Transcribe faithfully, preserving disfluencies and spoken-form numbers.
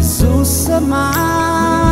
Susamai.